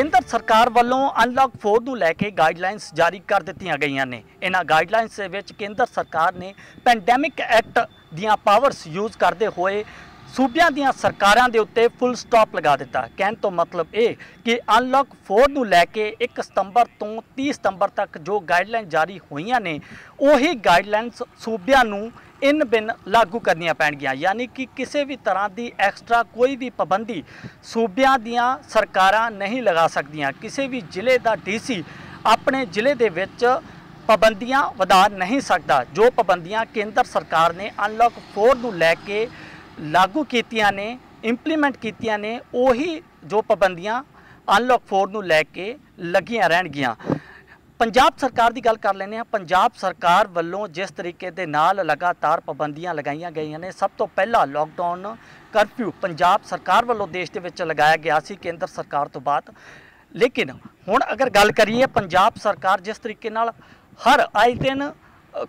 केंद्र सरकार वालों अनलॉक 4 को लैके गाइडलाइनस जारी कर दित्तियां गईयां ने। इन्हां गाइडलाइनस दे विच केंद्र सरकार ने पैंडेमिक एक्ट दियां पावर्स यूज़ करते हुए सूबियां दियां सरकारां दे उत्ते फुल स्टॉप लगा दिता। कहने तो मतलब ये कि अनलॉक 4 नूं लैके 1 सितंबर तो 30 सितंबर तक जो गाइडलाइन जारी होईयां ने उही गाइडलाइनस सूबियां नूं इन बिन लागू करनियां पैणगियां, यानी कि किसी भी तरह की एक्सट्रा कोई भी पाबंदी सूबियां दियां सरकारां नहीं लगा सकदियां। किसी भी जिले का डीसी अपने जिले दे विच पाबंदियां वधा नहीं सकता। जो पाबंदियां केंद्र सरकार ने अनलॉक 4 नूं लैके लागू कीतियां ने, इंप्लीमेंट कीतियां ने, उही जो पाबंदियां अनलॉक 4 नूं लैके लगियां रहणगियां। पंजाब सरकार की गल कर लेने हैं। पंजाब सरकार वालों जिस तरीके के नाल लगातार पाबंदियां लगाई गई ने, सब तो पहला लॉकडाउन करफ्यू पंजाब सरकार वालों देश के विच लगाया गया सी केंद्र सरकार तो बाद। लेकिन हुण अगर गल करिए पंजाब सरकार जिस तरीके नाल हर आए दिन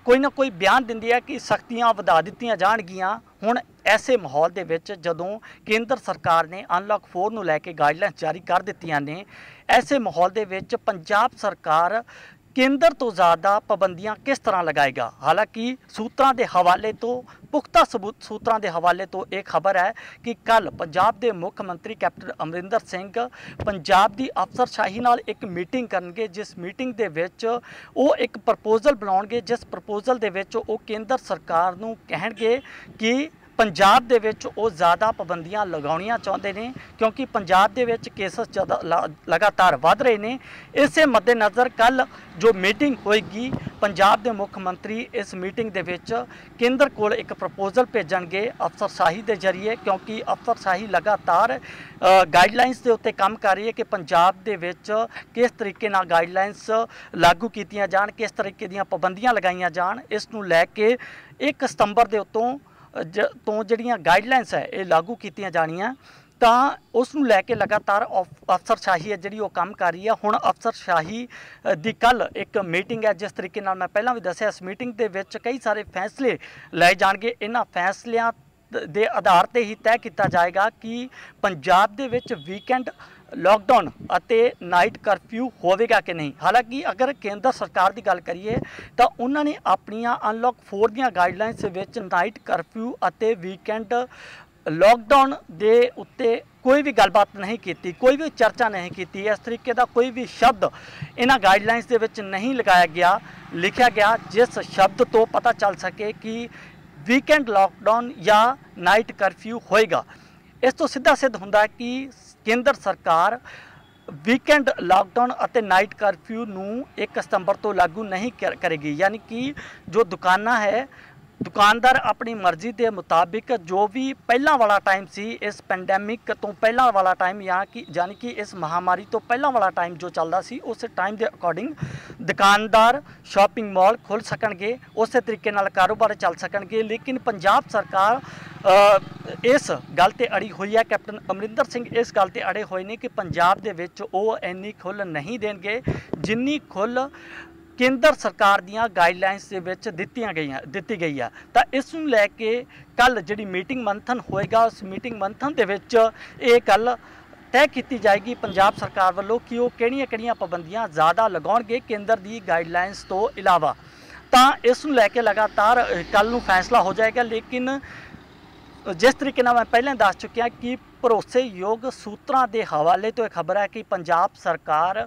कोई ना कोई बयान दिंदी है कि सख्तियां वधा दित्तियां जाणगियां। हुण ऐसे माहौल दे विच जदों केंद्र सरकार ने अनलॉक 4 नूं लैके गाइडलाइनस जारी कर दित्तियां ने, ऐसे माहौल दे विच पंजाब सरकार केंद्र तो ज़्यादा पाबंदियां किस तरह लगाएगा। हालांकि सूत्रां दे हवाले तो पुख्ता सबूत सूत्रां दे हवाले तो एक खबर है कि कल पंजाब दे मुख्य मंत्री कैप्टन अमरिंदर सिंह पंजाब दी अफसरशाही नाल एक मीटिंग करनगे, जिस मीटिंग दे विच वो एक प्रपोजल बनाउणगे, जिस प्रपोजल दे विच वो केंद्र सरकार नूं कहणगे कि पंजाब दे विच वो ज़्यादा पाबंदियां लगाउणियां चाहुंदे ने, क्योंकि पंजाब दे विच केसेस लगातार वध रहे ने। इसे मद्देनज़र कल जो मीटिंग होएगी पंजाब दे मुख्य मंत्री इस मीटिंग दे विच केंद्र कोल एक प्रपोजल भेजणगे अफसरशाही दे जरिए, क्योंकि अफसरशाही लगातार गाइडलाइनस दे उत्ते काम कर रही है कि पंजाब दे विच किस तरीके नाल गाइडलाइनस लागू कीतियां जाण, किस तरीके ਦੀਆਂ ਪਾਬੰਦੀਆਂ ਲਗਾਈਆਂ ਜਾਣ। ਇਸ ਨੂੰ ਲੈ ਕੇ 1 ਸਤੰਬਰ ਦੇ ਉੱਤੋਂ तो जड़ियाँ गाइडलाइनस है ये लागू कीतियां जानियां, तो उसनूं लैके लगातार अफसरशाही है जिहड़ी काम कर रही है। हुण अफसरशाही दी कल एक मीटिंग है, जिस तरीके नाल मैं पहलां भी दस्सिया इस मीटिंग दे विच कई सारे फैसले लए जाणगे। इन्हां फैसलियां दे आधार ते ही तय किया जाएगा कि पंजाब दे विच वीकेंड लॉकडाउन अते नाइट करफ्यू होवेगा कि नहीं। हालांकि अगर केंद्र सरकार की गल करिए तो उन्होंने अपनी अनलॉक 4 दी गाइडलाइनस विच नाइट करफ्यू अते वीकेंड लॉकडाउन दे उत्ते कोई भी गलबात नहीं की, कोई भी चर्चा नहीं की। इस तरीके का कोई भी शब्द इन्ह गाइडलाइनस दे विच नहीं लगाया गया, लिखा गया, जिस शब्द तो पता चल सके कि वीकेंड लॉकडाउन या नाइट करफ्यू होएगा। इस तो सीधा सिद्ध होंदा कि केंद्र सरकार वीकेंड लॉकडाउन अते नाइट करफ्यू नूं 1 सितंबर तो लागू नहीं करेगी, यानी कि जो दुकाना है दुकानदार अपनी मर्जी के मुताबिक जो भी पहला वाला टाइम सी, इस पेंडेमिक तो पहला वाला टाइम या कि यानी कि इस महामारी तो पहला वाला टाइम जो चलता सी, उस टाइम के अकॉर्डिंग दुकानदार शॉपिंग मॉल खोल सकणगे, उस तरीके नाल कारोबार चल सकणगे। लेकिन पंजाब सरकार इस गल ते अड़ी हुई है, कैप्टन अमरिंदर सिंह इस गल ते अड़े हुए ने कि पंजाब दे विच वो इन्नी खुल नहीं देणगे जिन्नी खुल केंद्र सरकार दीआं गाइडलाइनस दे विच दित्ती गई है। तो इस नूं लैके कल जिहड़ी मीटिंग मंथन होएगा, उस मीटिंग मंथन दे विच ये गल तय की जाएगी पंजाब सरकार वालों कि वो किहड़ियां-किहड़ियां पाबंदियां ज़्यादा लगाउणगे केंद्र दी गाइडलाइनस तो इलावा। तो इस नूं लैके लगातार कल नूं फैसला हो जाएगा। लेकिन जिस तरीके नाल मैं पहले दस चुकिया कि भरोसेयोग सूत्रां दे हवाले तो एक खबर है कि पंजाब सरकार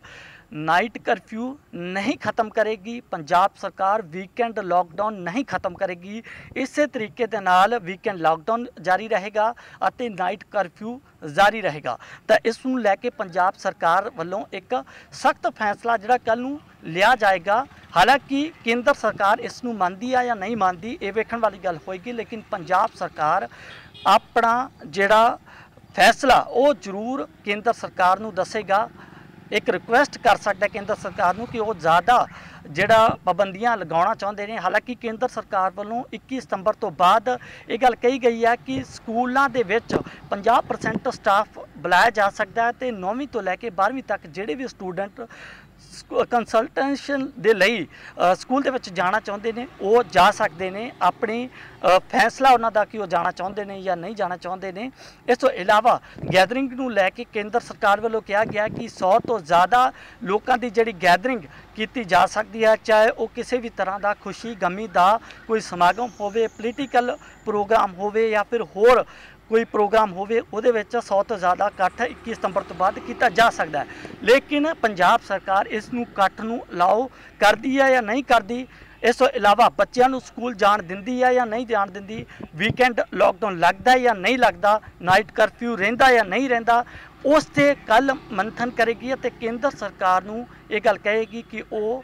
नाइट करफ्यू नहीं ख़त्म करेगी, पंजाब सरकार वीकेंड लॉकडाउन नहीं ख़त्म करेगी। इसे तरीके के नाल वीकेंड लॉकडाउन जारी रहेगा और नाइट करफ्यू जारी रहेगा। तो इस नूं लैके पंजाब सरकार वालों एक सख्त फैसला जिहड़ा कल नूं लिया जाएगा। हालांकि केंद्र सरकार इस नूं मानदी है या नहीं मानदी ये वेखण वाली गल होएगी, लेकिन पंजाब सरकार अपना जिहड़ा फैसला वो जरूर केंद्र सरकार नूं दसेगा। एक रिक्वेस्ट कर सकता है केंद्र सरकार नूं कि वो ज़्यादा जिहड़ा पाबंदियां लगाउणा चाहुंदे ने। हालांकि केंद्र सरकार वालों 21 सितंबर तो बाद ये गल कही गई है कि स्कूलों के विच 50% स्टाफ बुलाया जा सकता है, तो 9वीं तो लैके 12वीं तक जिहड़े भी स्टूडेंट ਕੰਸਲਟੈਂਸ਼ਨ ਦੇ ਲਈ ਸਕੂਲ ਦੇ ਵਿੱਚ ਜਾਣਾ ਚਾਹੁੰਦੇ ਨੇ ਉਹ ਜਾ ਸਕਦੇ ਨੇ। ਆਪਣੀ ਫੈਸਲਾ ਉਹਨਾਂ ਦਾ ਕਿ ਉਹ ਜਾਣਾ ਚਾਹੁੰਦੇ ਨੇ ਜਾਂ ਨਹੀਂ ਜਾਣਾ ਚਾਹੁੰਦੇ ਨੇ। ਇਸ ਤੋਂ ਇਲਾਵਾ ਗੈਦਰਿੰਗ ਨੂੰ ਲੈ ਕੇ ਕੇਂਦਰ ਸਰਕਾਰ ਵੱਲੋਂ ਕਿਹਾ ਗਿਆ ਕਿ 100 ਤੋਂ ਜ਼ਿਆਦਾ ਲੋਕਾਂ ਦੀ ਜਿਹੜੀ ਗੈਦਰਿੰਗ ਕੀਤੀ ਜਾ ਸਕਦੀ ਹੈ, ਚਾਹੇ ਉਹ ਕਿਸੇ ਵੀ ਤਰ੍ਹਾਂ ਦਾ ਖੁਸ਼ੀ ਗਮੀ ਦਾ ਕੋਈ ਸਮਾਗਮ ਹੋਵੇ, ਪੋਲੀਟੀਕਲ ਪ੍ਰੋਗਰਾਮ ਹੋਵੇ ਜਾਂ ਫਿਰ ਹੋਰ कोई प्रोग्राम होवे, उहदे विच 100 तो ज़्यादा इकट्ठ 21 सितंबर तो बाद किया जा सकता है। लेकिन पंजाब सरकार इस इकट्ठ नूं अलाउ करती है या नहीं करती, इस तो इलावा बच्चों को स्कूल जान दिंदी है या नहीं जान दिंदी, वीकेंड लॉकडाउन लगता है या नहीं लगता, नाइट करफ्यू रहिंदा या नहीं रहिंदा, उस ते कल मंथन करेगी ते केंद्र सरकार नूं ये गल कहेगी कि वो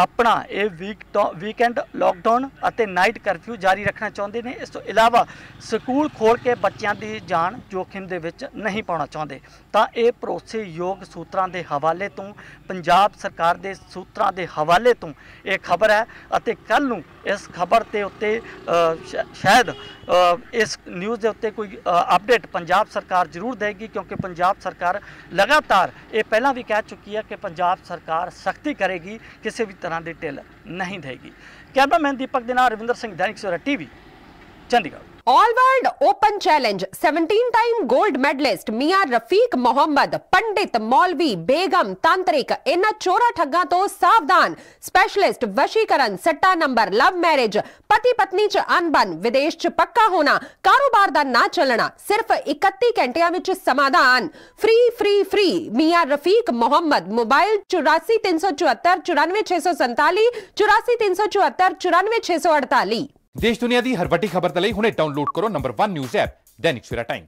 अपना ये वीकेंड लॉकडाउन और नाइट करफ्यू जारी रखना चाहते हैं। इस तो इलावा स्कूल खोल के बच्चों की जान जोखिम दे विच नहीं पाना चाहते। तो ये भरोसेयोग सूत्रों के हवाले तो पंजाब सरकार के सूत्रों के हवाले तो ये खबर है और कल नूं इस खबर के उत्ते शायद इस न्यूज़ के उत्ते कोई अपडेट पंजाब सरकार जरूर देगी, क्योंकि पंजाब सरकार लगातार ये पहला भी कह चुकी है कि पंजाब सरकार सख्ती करेगी, किसी भी तरह की ढिल नहीं देगी। कैमरामैन दीपक के नाल Ravinder Singh, Dainik Savera TV, Chandigarh. All world open challenge 17 time gold medalist मियां रफीक मोहम्मद, पंडित मौलवी बेगम तांत्रिक इन्हां चोरा ठग्गां तो सावधान, स्पेशलिस्ट वशीकरण, सट्टा नंबर, लव मैरिज, पति पत्नी च अनबन, विदेश च पक्का होना, कारोबार दा ना चलना, सिर्फ 31 घंटियां विच समाधान। फ्री फ्री फ्री मियां रफीक मोहम्मद। मोबाइल 84 374 94 647 94 374 94 648। देश दुनिया दी हर वड्डी खबर तले हुणे डाउनलोड करो number 1 news app Dainik Savera times.